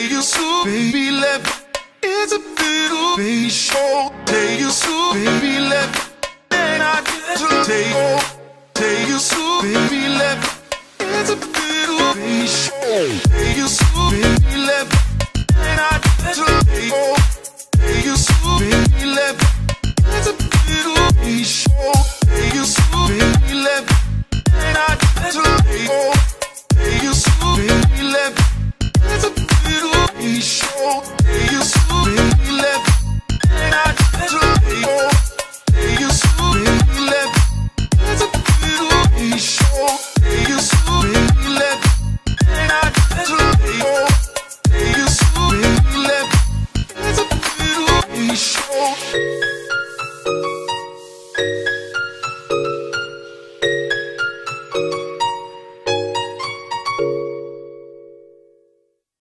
day you so baby left. It's a little baby show. Day you so baby left. Then I get to take off. Day you so baby left. It's a little baby show. Day you so baby left. Then I get to take off. Day you so baby left. It's a little baby show. Day you so baby left. Then I get to take off. Day you so baby left. It's a little baby show. Day you so baby left. Then I get to take off. Day you so baby left. It's a little baby show. Day you so baby left. Then I get to take off. Day you so baby left. It's a little baby show.